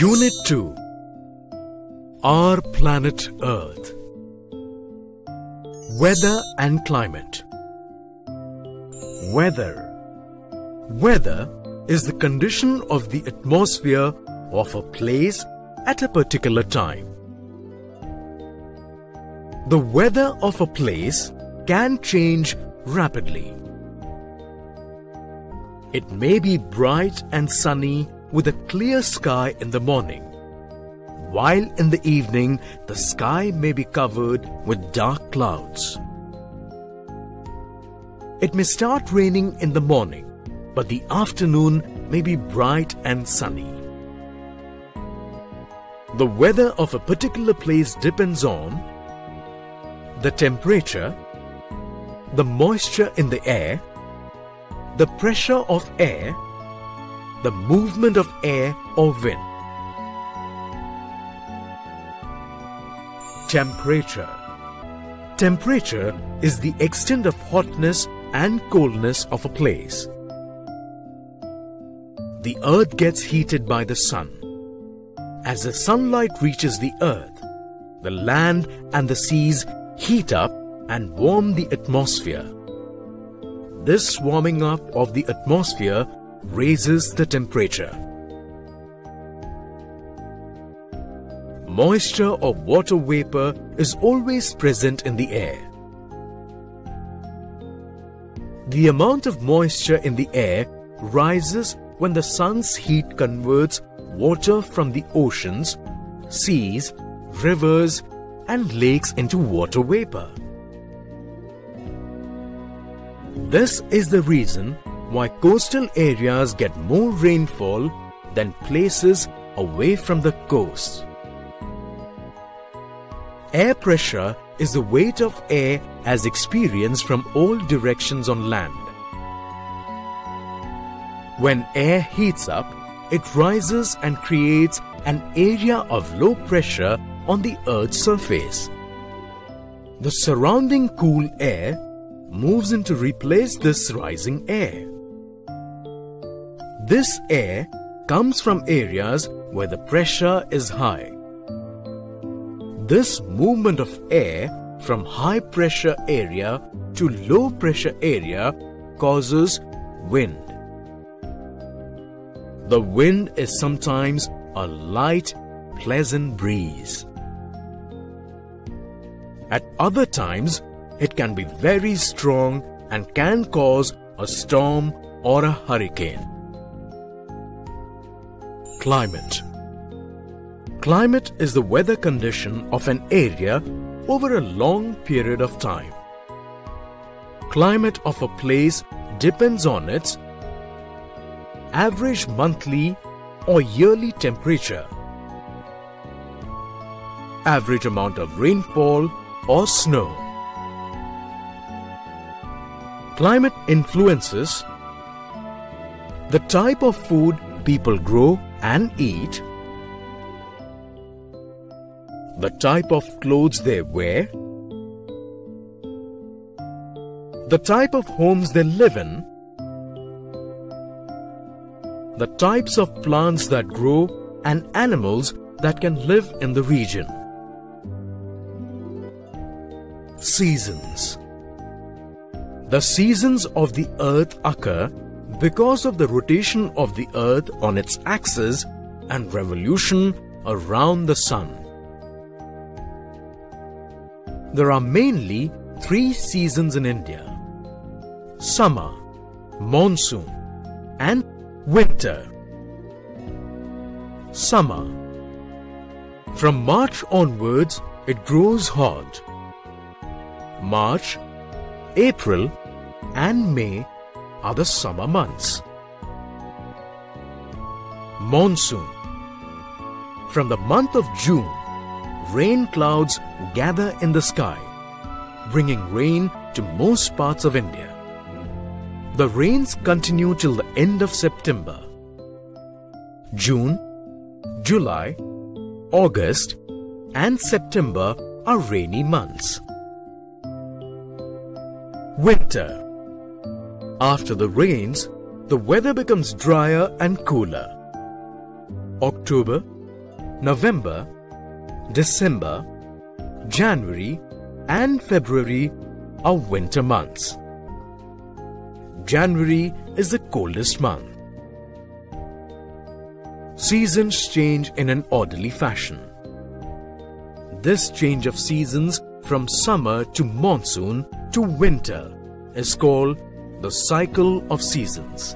Unit 2. Our Planet Earth. Weather and Climate. Weather. Weather is the condition of the atmosphere of a place at a particular time. The weather of a place can change rapidly. It may be bright and sunny with a clear sky in the morning, while in the evening the sky may be covered with dark clouds. It may start raining in the morning, but the afternoon may be bright and sunny. The weather of a particular place depends on the temperature, the moisture in the air, the pressure of air, the movement of air or wind. Temperature. Temperature is the extent of hotness and coldness of a place. The earth gets heated by the sun. As the sunlight reaches the earth, the land and the seas heat up and warm the atmosphere. This warming up of the atmosphere raises the temperature. Moisture or water vapor is always present in the air. The amount of moisture in the air rises when the sun's heat converts water from the oceans, seas, rivers, and lakes into water vapor. This is the reason why coastal areas get more rainfall than places away from the coast. Air pressure is the weight of air as experienced from all directions on land. When air heats up, it rises and creates an area of low pressure on the Earth's surface. The surrounding cool air moves in to replace this rising air. This air comes from areas where the pressure is high. This movement of air from high pressure area to low pressure area causes wind. The wind is sometimes a light, pleasant breeze. At other times, it can be very strong and can cause a storm or a hurricane. Climate. Climate is the weather condition of an area over a long period of time. Climate of a place depends on its average monthly or yearly temperature, average amount of rainfall or snow. Climate influences the type of food people grow and eat, the type of clothes they wear, the type of homes they live in, the types of plants that grow and animals that can live in the region. Seasons. The seasons of the earth occur because of the rotation of the earth on its axis and revolution around the sun. There are mainly three seasons in India: summer, monsoon, and winter. Summer. From March onwards, it grows hot. March, April and May are the summer months. Monsoon. From the month of June, rain clouds gather in the sky, bringing rain to most parts of India. The rains continue till the end of September. June, July, August and September are rainy months. Winter. After the rains, the weather becomes drier and cooler. October, November, December, January and February are winter months. January is the coldest month. Seasons change in an orderly fashion. This change of seasons from summer to monsoon to winter is called the cycle of seasons.